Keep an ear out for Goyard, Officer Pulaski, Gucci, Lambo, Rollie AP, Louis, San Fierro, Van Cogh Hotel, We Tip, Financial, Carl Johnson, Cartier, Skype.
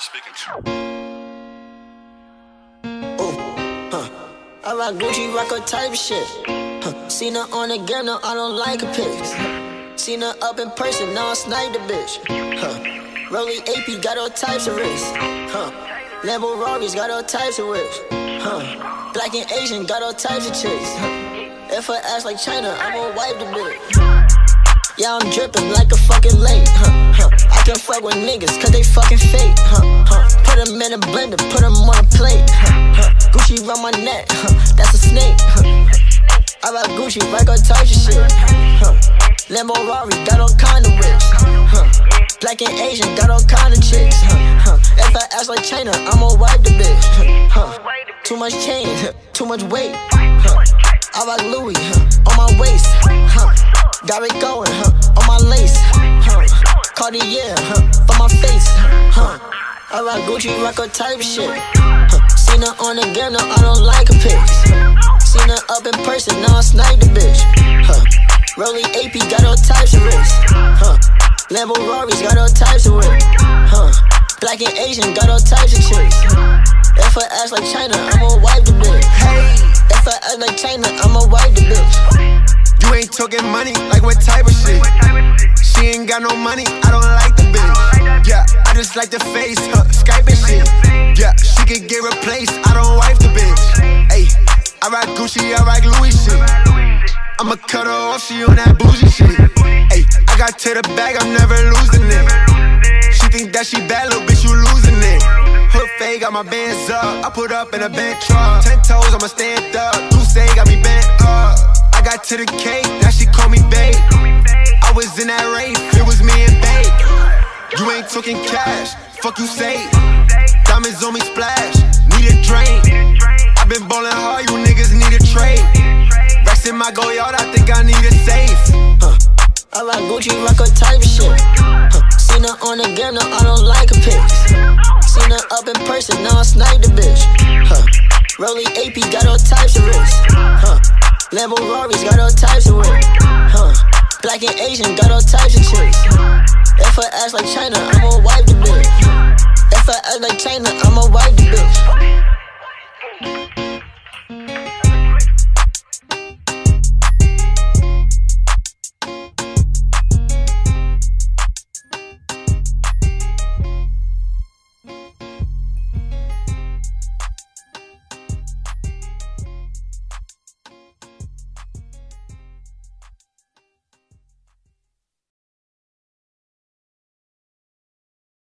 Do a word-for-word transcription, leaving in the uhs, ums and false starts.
speaking to. Ooh, huh. I rock Gucci, rock her type shit. Huh. Seen her on the gram, now I don't like her pics. Seen her up in person, now I snipe the bitch. Huh. Rollie A P got all types of wrists. Huh. Lambo Rollies got all types of whips. Huh. Black and Asian got all types of chicks. Huh. If her ass like China, I won't wipe the bitch. Yeah, I'm dripping like a fucking lake. Huh. Huh. I can fuck with niggas cause they fucking fake. Huh. Huh. Put them in a blender, put them on a plate. Huh. Huh. Gucci round my neck, huh. That's a snake. Huh. I rock Gucci, like all types of shit. Huh. Lambo Rollies got all kind of whips. Huh. Black and Asian, got all kind of chicks. Huh, huh. If I act like China, I'ma wipe the bitch. Huh, huh. Too much chain, huh. Too much weight. Huh. I rock Louis, huh. On my waist. Huh. Got it going, huh. On my lace. Huh. Cartier, huh. For my face. Huh. I rock Gucci, rock her type shit. Huh. Seen her on the gram, now I don't like her pics. Seen her up in person, now I snipe the bitch. Huh. Rollie A P got all types of risks. Huh. Lambo Rollies got all types of whips. Huh. Black and Asian got all types of chicks. If I act like China, I'ma wipe the bitch. Hey. If I act like China, I'ma wipe the bitch. You ain't talking money, like what type of shit? She ain't got no money, I don't like the bitch. Yeah, I just like the face, huh, Skype and shit. Yeah, she could get replaced, I don't wipe the bitch. Ayy, I rock Gucci, I rock Louis shit. I'ma cut her off, she on that bougie shit. I got to the bag, I'm never losing it. She think that she bad, little bitch, you losing it. Hood fade, got my bands up. I put up in a bench truck. Ten toes, I'ma stand up. Goose got me bent up. I got to the cake, now she call me babe. I was in that race, it was me and babe. You ain't talking cash, fuck you say. Diamonds on me splash, need a drain. I been ballin' hard, you niggas need a trade. Racks in my Goyard, I think I need a safe. Huh. I rock Gucci, rock her type of shit. Huh. Seen her on the gram, now I don't like her pics. Seen her up in person, now I snipe the bitch. Huh. Rollie A P got all types of risks. Huh. Lambo Rollies got all types of whips. Huh. Black and Asian got all types of chicks. If I act like China, I'ma wipe the bitch. If I act like China, I'ma wipe the bitch.